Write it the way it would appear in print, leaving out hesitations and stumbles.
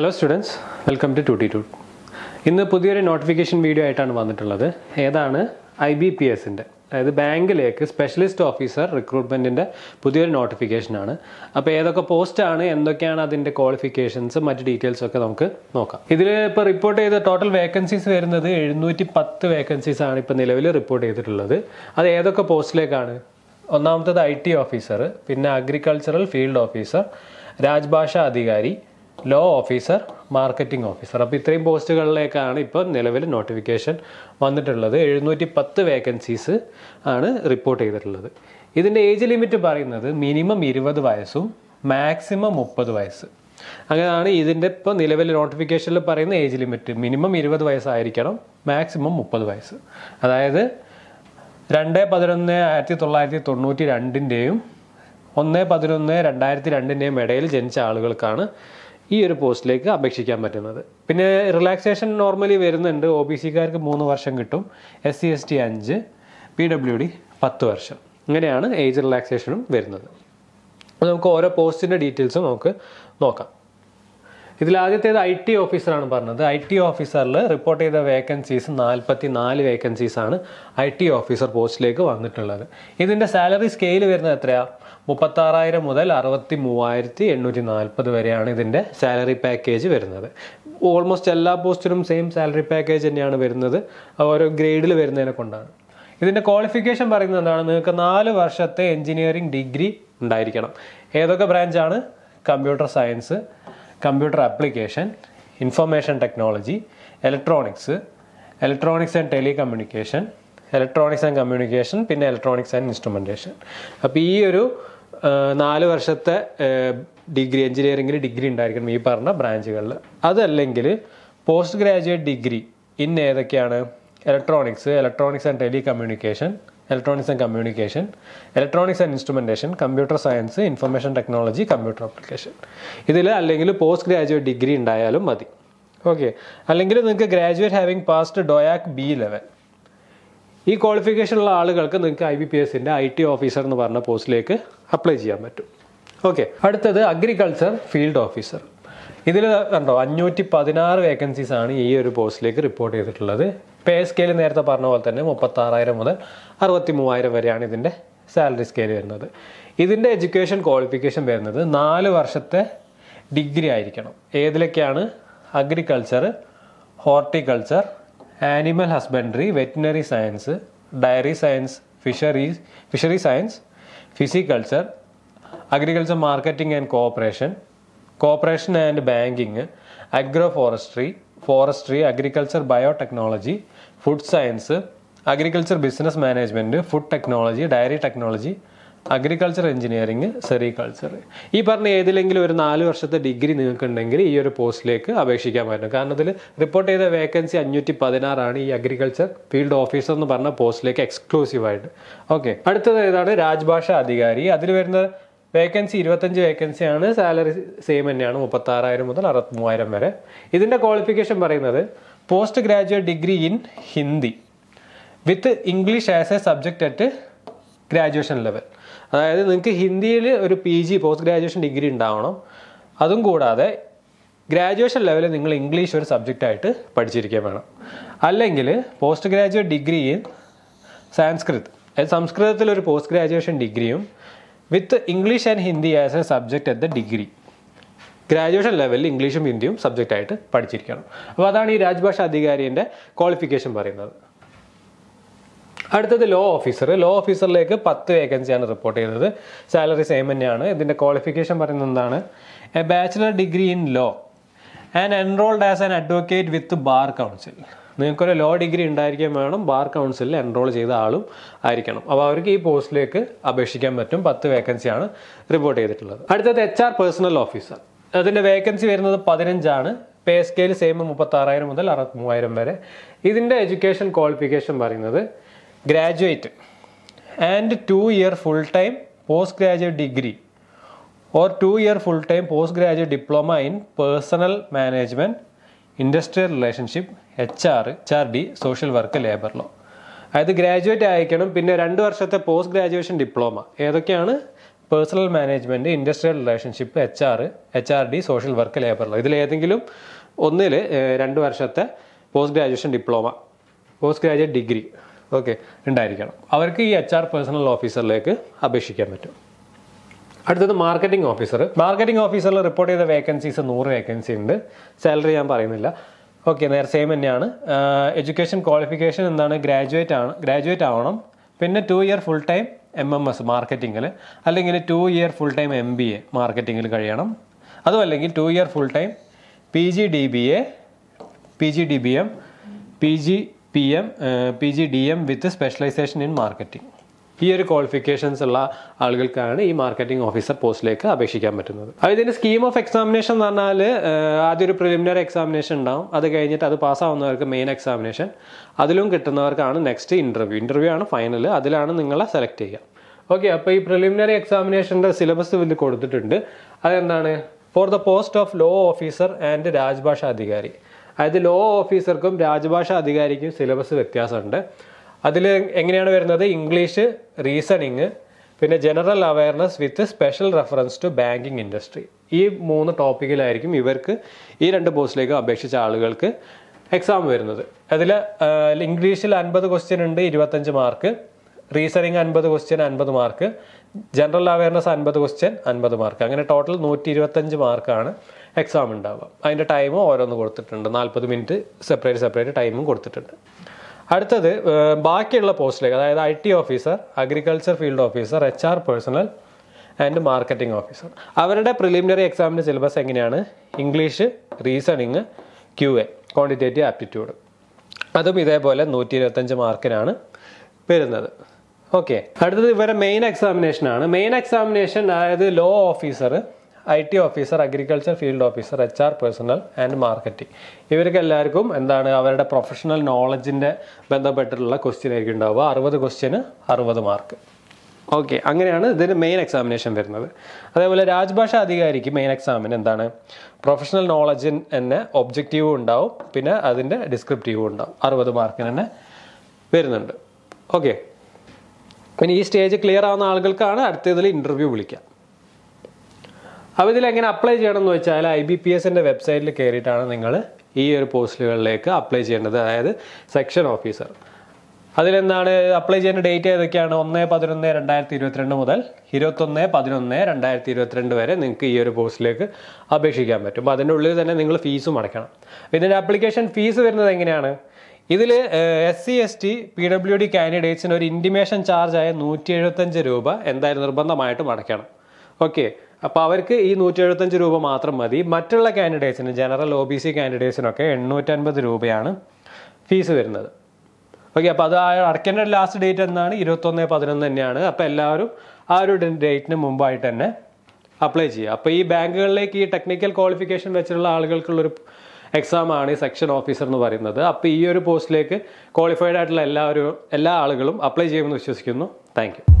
Hello students, welcome to 2T2. In the pudhiyoru notification video aayittaan vannittulladu edana IBPS inde adaythu bankilekku specialist officer recruitment inde pudhiyoru notification aanu appo edokka post aanu endokkana adinte qualifications mattu details okke namukku nokka idile ipo report cheytha total vacancies varunathu 710 vacancies aanu ipo nilavil report cheythittulladu adu edokka postilekkaanu onnamathad IT officer pinna agricultural field officer Rajbhasha Adhikari Law Officer, Marketing Officer. Now, इतने post कर ले कारण इप्पन नेलवेले notification वांधे टल्ला दे 710 vacancies आणे report एक टल्ला दे. इतने age limit बारे ना दे minimum 20 वयसु maximum 30 वयस. अगर आणे इतने इप्पन नेलवेले notification ले बारे ना age limit minimum 20 वयस आयरी करो maximum 30 वयस. अदाये दे 2011-1992 1-11-2002 इडैयिल जनिച്ച ആളുകൾക്കാണ് ഈ ഒരു പോസ്റ്റിലേക്ക് അപേക്ഷിക്കാൻ പറ്റുന്നത്. പിന്നെ റിലാക്സേഷൻ നോർമലി വരുന്നുണ്ട്. OBC കാർക്ക് 3 വർഷം കിട്ടും. SC/ST 5, PWD 10 വർഷം. ഇങ്ങനെയാണ് ഏജ് റിലാക്സേഷനും വരുന്നത്. അപ്പോൾ നമുക്ക് ഓരോ പോസ്റ്റിന്റെ ഡീറ്റെയിൽസ് നമുക്ക് നോക്കാം. ഇതിൽ ആദ്യത്തേത് IT ഓഫീസർ ആണ് പറഞ്ഞത്. IT ഓഫീസറിൽ റിപ്പോർട്ട് ചെയ്ത വേക്കൻസീസ് 44 വേക്കൻസീസ് ആണ് IT ഓഫീസർ പോസ്റ്റിലേക്ക് വന്നിട്ടുള്ളത്. ഇതിന്റെ സാലറി സ്കെയിൽ വരുന്നത് എത്രയാണ്? 36000 മുതൽ 63840 വരെയാണ് ഇതിന്റെ സാലറി പാക്കേജ് വരുന്നത്. ഓൾമോസ്റ്റ് എല്ലാ പോസ്റ്റിനും സെയിം സാലറി പാക്കേജ് തന്നെയാണ് വരുന്നത്. ഓരോ ഗ്രേഡിൽ വരുന്നതിനെ കൊണ്ടാണ്. ഇതിന്റെ ക്വാളിഫിക്കേഷൻ പറയുന്നത് എന്താണ്? നിങ്ങൾക്ക് 4 വർഷത്തെ എഞ്ചിനീയറിംഗ് ഡിഗ്രി ഉണ്ടായിരിക്കണം. ഏതൊക്കെ ബ്രാഞ്ച് ആണ്? Computer science, computer application, information technology, electronics, electronics and telecommunication, electronics and communication, പിന്നെ ഇലക്ട്രോണിക്സ് ആൻഡ് ഇൻസ്ട്രുമെന്റേഷൻ. അപ്പോൾ ഈ ഒരു 4 വർഷത്തെ ഡിഗ്രി എഞ്ചിനീയറിംഗിൽ ഡിഗ്രി ഉണ്ടായിരിക്കണം ഈ പറഞ്ഞ ബ്രാഞ്ചുകളിൽ. അതല്ലെങ്കിൽ പോസ്റ്റ് ഗ്രാജുവേറ്റ് ഡിഗ്രി ഇൻ ഏതൊക്കെയാണ്? Electronics, electronics and telecommunication, electronics and communication, electronics and instrumentation, computer science, information technology, computer application. ഇതിൽ അല്ലെങ്കിൽ പോസ്റ്റ് ഗ്രാജുവേറ്റ് ഡിഗ്രി ഉണ്ടായാലും മതി. ഓക്കെ. അല്ലെങ്കിൽ നിങ്ങൾക്ക് ഗ്രാജുവേറ്റ് ഹാവിംഗ് പാസ്ഡ് ഡോയാക് B11. ഈ ക്വാളിഫിക്കേഷനുള്ള ആളുകൾക്ക് നിങ്ങൾക്ക് IBPSന്റെ IT ഓഫീസർ എന്ന് പറഞ്ഞ പോസ്റ്റിലേക്ക് അപ്ലൈ ചെയ്യാൻ പറ്റും. ഓക്കെ. അടുത്തത് അഗ്രികൾച്ചർ ഫീൽഡ് ഓഫീസർ. ഇതിൽ കണ്ടോ 516 വേക്കൻസീസ് ആണ് ഈ ഒരു പോസ്റ്റിലേക്ക് റിപ്പോർട്ട് ചെയ്തിട്ടുള്ളത്. പേ സ്കെയിൽ നേരത്തെ പറഞ്ഞ പോലെ തന്നെ 36000 മുതൽ 63000 വരെയാണ് ഇതിൻ്റെ സാലറി സ്കെയിൽ വരുന്നത്. ഇതിൻ്റെ എഡ്യൂക്കേഷൻ ക്വാളിഫിക്കേഷൻ വരുന്നത് 4 വർഷത്തെ ഡിഗ്രി ആയിരിക്കണം. ഏതിലൊക്കെയാണ്? Agriculture, horticulture, animal husbandry, veterinary science, dairy science, fishery science, pisciculture, agriculture marketing and cooperation and banking, agro forestry, agriculture biotechnology, food science, agriculture business management, food technology, dairy technology, agriculture engineering, sericulture. ഈ പറഞ്ഞ ഏതിലെങ്കിലും ഒരു 4 വർഷത്തെ degree നിങ്ങൾക്കുണ്ടെങ്കിൽ ഈ ഒരു പോസ്റ്റിലേക്ക് അപേക്ഷിക്കാൻ പറ്റും. കാരണം ഇതിൽ റിപ്പോർട്ട് ചെയ്ത വേക്കൻസി 516 ഈ അഗ്രികൾച്ചർ ഫീൽഡ് ഓഫീസർ എന്ന് പറഞ്ഞ പോസ്റ്റിലേക്ക് എക്സ്ക്ലൂസീവായിട്ട്. ഓക്കെ. അടുത്തത് ഏതാണ്? രാജ്ഭാഷ അധികാരി. അതിൽ വരുന്ന വേക്കൻസി 25 വേക്കൻസിയാണ്. സാലറി സെയിം തന്നെയാണ്, 36000 മുതൽ 63000 വരെ. ഇതിൻ്റെ ക്വാളിഫിക്കേഷൻ പറയുന്നത് post graduate degree in Hindi with English as a subject at graduation level. അതായത് നിങ്ങൾക്ക് ഹിന്ദിയിൽ ഒരു PG പോസ്റ്റ് ഗ്രാജുവേഷൻ ഡിഗ്രി ഉണ്ടാവണം. അതും കൂടാതെ ഗ്രാജുവേഷൻ ലെവലിൽ നിങ്ങൾ ഇംഗ്ലീഷ് ഒരു സബ്ജക്റ്റായിട്ട് പഠിച്ചിരിക്കാൻ വേണം. അല്ലെങ്കിൽ post graduate degree in Sanskrit, അതായത് സംസ്കൃതത്തിലൊരു പോസ്റ്റ് ഗ്രാജുവേഷൻ ഡിഗ്രിയും with English and Hindi as a subject at the degree. Graduation ലെവലിൽ ഇംഗ്ലീഷും ഹിന്ദിയും സബ്ജക്റ്റായിട്ട് പഠിച്ചിരിക്കണം. അപ്പോൾ അതാണ് ഈ രാജ്ഭാഷ അധികാരിൻ്റെ ക്വാളിഫിക്കേഷൻ പറയുന്നത്. അടുത്തത് ലോ ഓഫീസർ. ലോ ഓഫീസറിലേക്ക് 10 വേക്കൻസിയാണ് റിപ്പോർട്ട് ചെയ്തത്. സാലറി സെയിം തന്നെയാണ്. ഇതിൻ്റെ ക്വാളിഫിക്കേഷൻ പറയുന്നത് എന്താണ്? A bachelor degree in law and enrolled as an advocate with bar council. നിങ്ങൾക്കൊരു ലോ ഡിഗ്രി ഉണ്ടായിരിക്കാൻ വേണം. ബാർ കൗൺസിലിൽ എൻറോൾ ചെയ്ത ആളും ആയിരിക്കണം. അപ്പോൾ അവർക്ക് ഈ പോസ്റ്റിലേക്ക് അപേക്ഷിക്കാൻ പറ്റും. 10 വേക്കൻസിയാണ് റിപ്പോർട്ട് ചെയ്തിട്ടുള്ളത്. അടുത്തത് HR പേഴ്സണൽ ഓഫീസർ. അതിൻ്റെ വേക്കൻസി വരുന്നത് 15 ആണ്. പേ സ്കെയിൽ സെയിം, 36000 മുതൽ 63000 വരെ. ഇതിൻ്റെ എഡ്യൂക്കേഷൻ ക്വാളിഫിക്കേഷൻ പറയുന്നത് graduate and 2 year full time post graduate degree or 2 year full time post graduate diploma in personnel management, industrial relationship, HR, HRD, social work, labour law. അതായത് graduate ആയിരിക്കണം. പിന്നെ 2 വർഷത്തെ post graduation diploma. ഏതൊക്കെയാണ്? Personal Management, Industrial Relationship, HR, HRD, Social Work, Labour. This is the post-graduation diploma, postgraduate degree. Okay, HR Personal Officer. That is the Marketing Officer. Marketing Officer reported the vacancies, 100 vacancies. Salary I am not. Okay, they are same. Education qualification graduate. Graduate is 2-year full-time MMS marketing. Along 2-year full-time MBA marketing. That's 2-year full-time PGDBA, PGDBM, PGPM, PGDM with specialization in marketing. Here qualifications alla algalkana ee marketing officer post like abeshikkan pattunnathu. Adine scheme of examination nu parnal adoru preliminary examination undavum adu kayinjittu adu pass avunavarku main examination adilum kittunavarkana next interview. Interview aanu final adilana ningala select cheya. Okay appo ee preliminary examination inde syllabus villu koduthittundu adendana for the post of law officer and Rajbhasha Adhikari. Adu law officer kum Rajbhasha Adhikari kum syllabus vyathyasam undu. That is English reasoning, general awareness with special reference to banking industry. These three topics are exam. English is 50 question, 25 mark. Reasoning is 50 question, 50 mark. General awareness is 50 question, 50 mark. Total 125 mark exam. The time is 40 minutes separate time. That is the post like IT officer, agriculture field officer, HR personnel and marketing officer. Our preliminary exam syllabus is English, reasoning, QA, quantitative aptitude. That is the 125 mark. Okay. That is the main examination. Main examination is law officer, IT officer, agriculture field officer, HR personnel and marketing. Everyone has professional knowledge in the question. 60 question, 60 mark. Okay, this is the main examination. That is Rajbhasha Adhikari main examination. Professional knowledge in objective and descriptive. 60 mark. Okay. When this stage clear, interview. If you apply to IBPS website, you can apply to the section officer. If you apply to the date, you can apply to the date. You can apply to the date. You application fees. S.C./S.T. P.W.D. candidates intimation charge is 175 rupees. Okay. Now, power is 175 rupees only. Mattulla candidates, general O.B.C. candidates, 850 rupees fees. Okay, so the last date is 21-11. That date Mumbai apply. So, this bank is technical qualification exam section officer. So, this post qualified apply. Thank you.